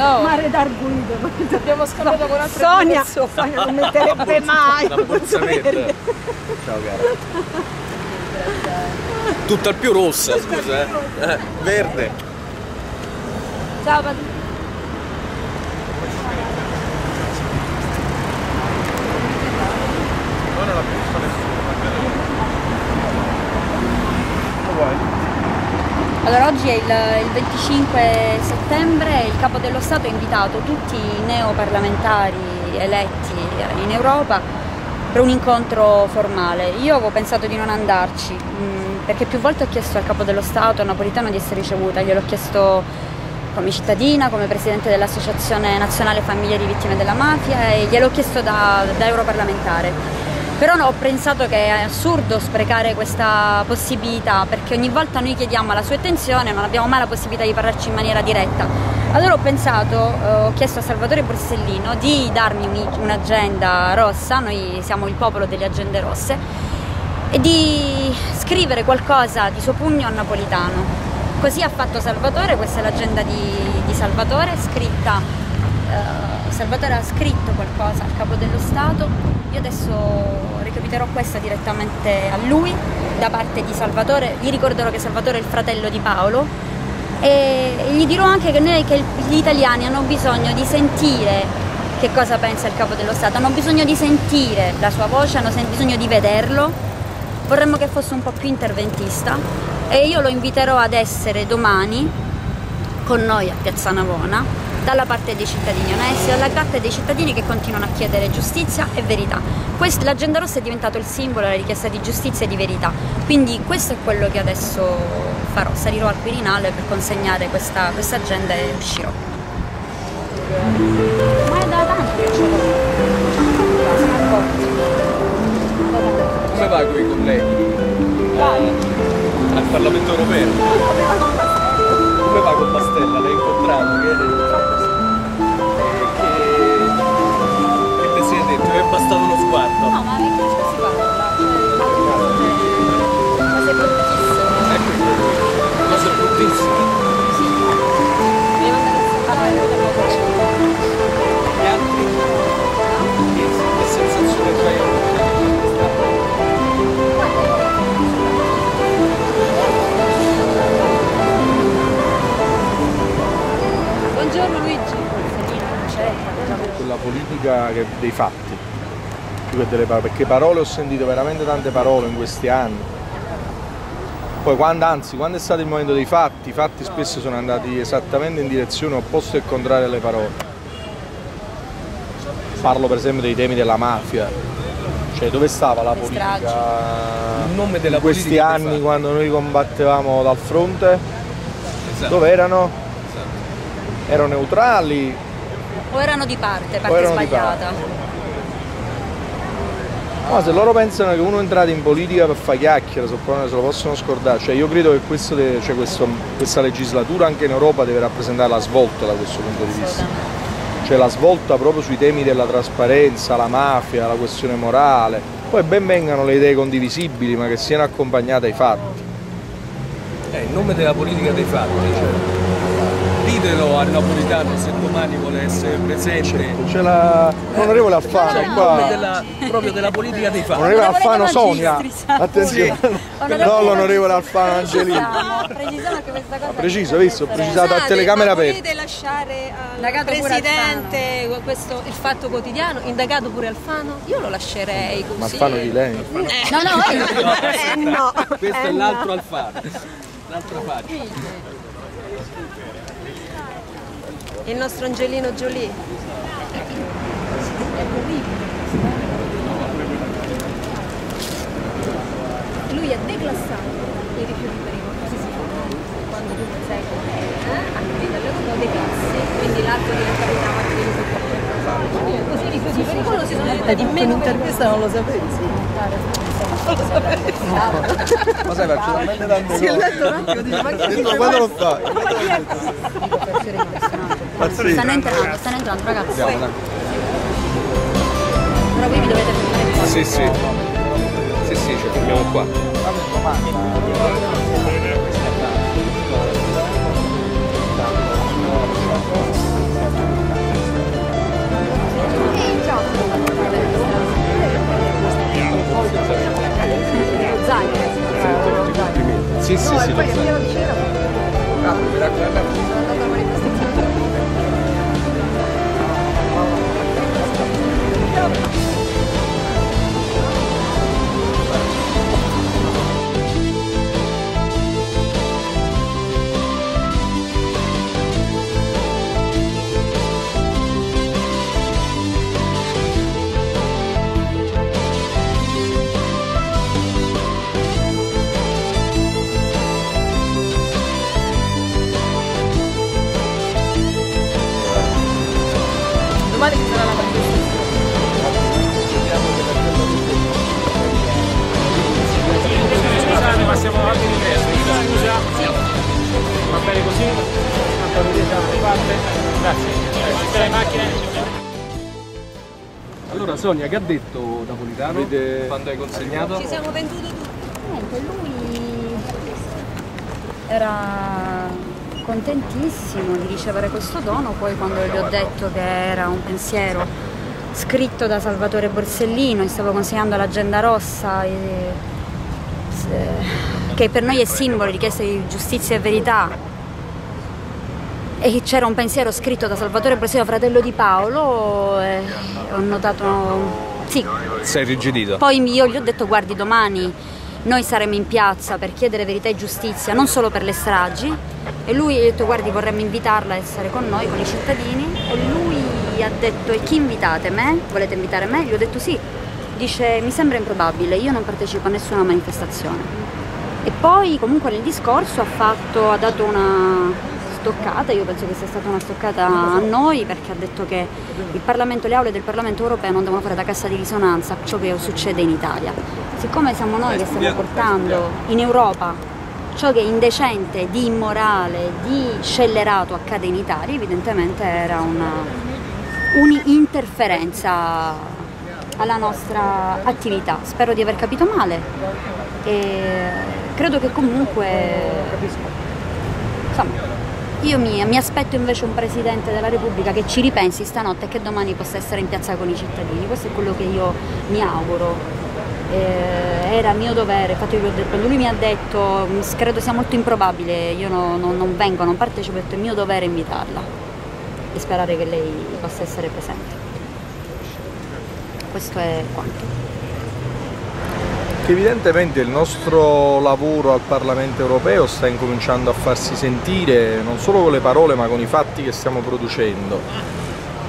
no. Mare d'Arguido. Abbiamo scambiato con altre Sonia, Sonia non metterebbe mai. Ciao cara. Tutt'al più rossa, scusa. Verde. Ciao Patrizia. Allora oggi è il 25 settembre e il Capo dello Stato ha invitato tutti i neoparlamentari eletti in Europa per un incontro formale. Io avevo pensato di non andarci perché più volte ho chiesto al Capo dello Stato, a Napolitano, di essere ricevuta. Gliel'ho chiesto come cittadina, come presidente dell'Associazione Nazionale Famiglie di Vittime della Mafia e gliel'ho chiesto da europarlamentare. Però no, ho pensato che è assurdo sprecare questa possibilità, perché ogni volta noi chiediamo la sua attenzione, non abbiamo mai la possibilità di parlarci in maniera diretta. Allora ho pensato, ho chiesto a Salvatore Borsellino di darmi un'agenda rossa, noi siamo il popolo delle agende rosse, e di scrivere qualcosa di suo pugno a Napolitano. Così ha fatto Salvatore, questa è l'agenda di Salvatore, scritta. Salvatore ha scritto qualcosa al Capo dello Stato, io adesso recapiterò questa direttamente a lui da parte di Salvatore, vi ricorderò che Salvatore è il fratello di Paolo e gli dirò anche che noi, che gli italiani hanno bisogno di sentire che cosa pensa il Capo dello Stato, hanno bisogno di sentire la sua voce, hanno bisogno di vederlo, vorremmo che fosse un po' più interventista e io lo inviterò ad essere domani con noi a Piazza Navona dalla parte dei cittadini onesti, dalla parte dei cittadini che continuano a chiedere giustizia e verità. L'agenda rossa è diventato il simbolo della richiesta di giustizia e di verità, quindi questo è quello che adesso farò, salirò al Quirinale per consegnare questa agenda e uscirò. Ma è da tanto che ce l'ho. Come va con i colleghi? Al Parlamento Europeo? Come va con Pastella? L'hai incontrato? Bastato uno sguardo. No, ma perché non si guarda? Ma sei bruttissimo. Ecco, ma sei bruttissimo. Sì. Devo andare a parlare con la voce. E altri? Che sensazione fai a voi? Buongiorno Luigi. Quella politica dei fatti. Perché parole ho sentito veramente tante parole in questi anni, poi quando è stato il momento dei fatti, i fatti spesso sono andati esattamente in direzione opposta e contraria alle parole. Parlo per esempio dei temi della mafia, cioè dove stava la politica in questi anni quando noi combattevamo dal fronte? Dove erano? Erano neutrali? O erano di parte sbagliata? No, se loro pensano che uno è entrato in politica per fare chiacchiere, se lo possono scordare. Cioè io credo che questa legislatura anche in Europa deve rappresentare la svolta da questo punto di vista. Cioè la svolta proprio sui temi della trasparenza, la mafia, la questione morale. Poi ben vengano le idee condivisibili, ma che siano accompagnate ai fatti. In nome della politica dei fatti, ditelo a Napolitano se domani vuole essere presente. C'è l'onorevole Alfano qua. Proprio della politica dei fatti. L'onorevole Alfano Sonia. Attenzione. Sì. No, l'onorevole Alfano Angelina. Preciso, visto, precisato a telecamera aperta. Potete lasciare al presidente questo, il fatto quotidiano, indagato pure Alfano? Io lo lascerei così. Ma Alfano di lei? No, no, no. Questo è l'altro Alfano. L'altra faccia. Il nostro Angelino Jolie. Lui è declassato i rifiuti per i morti. Quando tu sei con te, attività loro declassi, quindi l'altro diventa più drammatico. Così i rifiuti pericolosi sono diventati meno. L'intervista non lo sapevi? Non lo sapevi. Ma sai, faccio veramente tante cose. Ma quando lo fai? Stanno entrando ragazzi. Però voi vi dovete fermare qua. Sì, ci fermiamo qua. Allora Sonia, che ha detto Napolitano quando hai consegnato? Ci siamo venduti tutti. Niente, lui era contentissimo di ricevere questo dono, poi quando gli ho detto che era un pensiero scritto da Salvatore Borsellino e stavo consegnando l'agenda rossa che per noi è simbolo di richiesta di giustizia e verità, e c'era un pensiero scritto da Salvatore Borsellino, fratello di Paolo, e ho notato... Sì. Sei irrigidito. Poi io gli ho detto: guardi, domani noi saremo in piazza per chiedere verità e giustizia, non solo per le stragi, e lui ha detto: guardi, vorremmo invitarla a essere con noi, con i cittadini, e lui ha detto: e chi invitate? Me? Volete invitare me? Gli ho detto sì. Dice: mi sembra improbabile, io non partecipo a nessuna manifestazione. E poi comunque nel discorso ha dato una... stoccata, io penso che sia stata una stoccata a noi, perché ha detto che il Parlamento, le aule del Parlamento europeo non devono fare da cassa di risonanza ciò che succede in Italia. Siccome siamo noi che stiamo portando in Europa ciò che è indecente, di immorale, di scellerato accade in Italia, evidentemente era un'interferenza alla nostra attività. Spero di aver capito male e credo che comunque... Insomma, io mi aspetto invece un Presidente della Repubblica che ci ripensi stanotte e che domani possa essere in piazza con i cittadini. Questo è quello che io mi auguro. Era mio dovere, infatti io gli ho detto, lui mi ha detto: credo sia molto improbabile, io non vengo, non partecipo, è mio dovere invitarla e sperare che lei possa essere presente. Questo è quanto. Evidentemente il nostro lavoro al Parlamento europeo sta incominciando a farsi sentire, non solo con le parole ma con i fatti che stiamo producendo.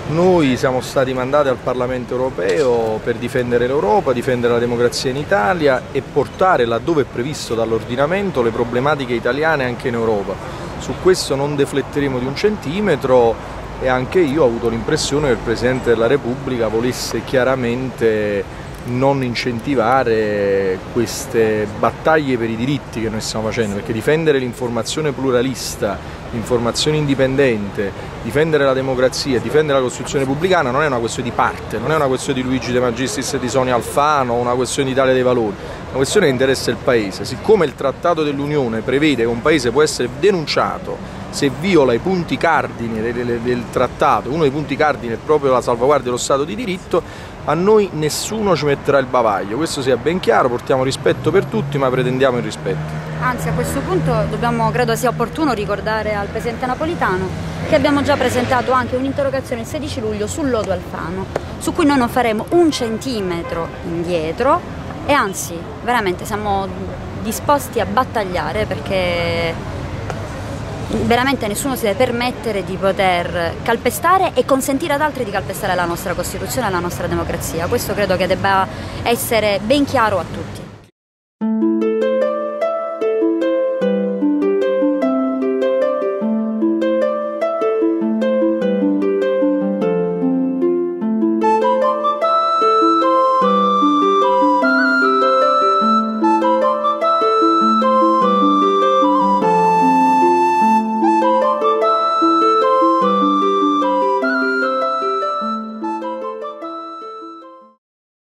Noi siamo stati mandati al Parlamento europeo per difendere l'Europa, difendere la democrazia in Italia e portare, laddove è previsto dall'ordinamento, le problematiche italiane anche in Europa. Su questo non defletteremo di un centimetro e anche io ho avuto l'impressione che il Presidente della Repubblica volesse chiaramente non incentivare queste battaglie per i diritti che noi stiamo facendo, perché difendere l'informazione pluralista, l'informazione indipendente, difendere la democrazia, difendere la Costituzione repubblicana non è una questione di parte, non è una questione di Luigi De Magistris e di Sonia Alfano, una questione di Italia dei Valori, è una questione che interessa il Paese. Siccome il Trattato dell'Unione prevede che un Paese può essere denunciato se viola i punti cardine del trattato, uno dei punti cardine è proprio la salvaguardia dello Stato di diritto, a noi nessuno ci metterà il bavaglio, questo sia ben chiaro, portiamo rispetto per tutti ma pretendiamo il rispetto. Anzi, a questo punto dobbiamo, credo sia opportuno ricordare al Presidente Napolitano che abbiamo già presentato anche un'interrogazione il 16 luglio sul Lodo Alfano, su cui noi non faremo un centimetro indietro e anzi veramente siamo disposti a battagliare, perché veramente nessuno si deve permettere di poter calpestare e consentire ad altri di calpestare la nostra Costituzione e la nostra democrazia. Questo credo che debba essere ben chiaro a tutti.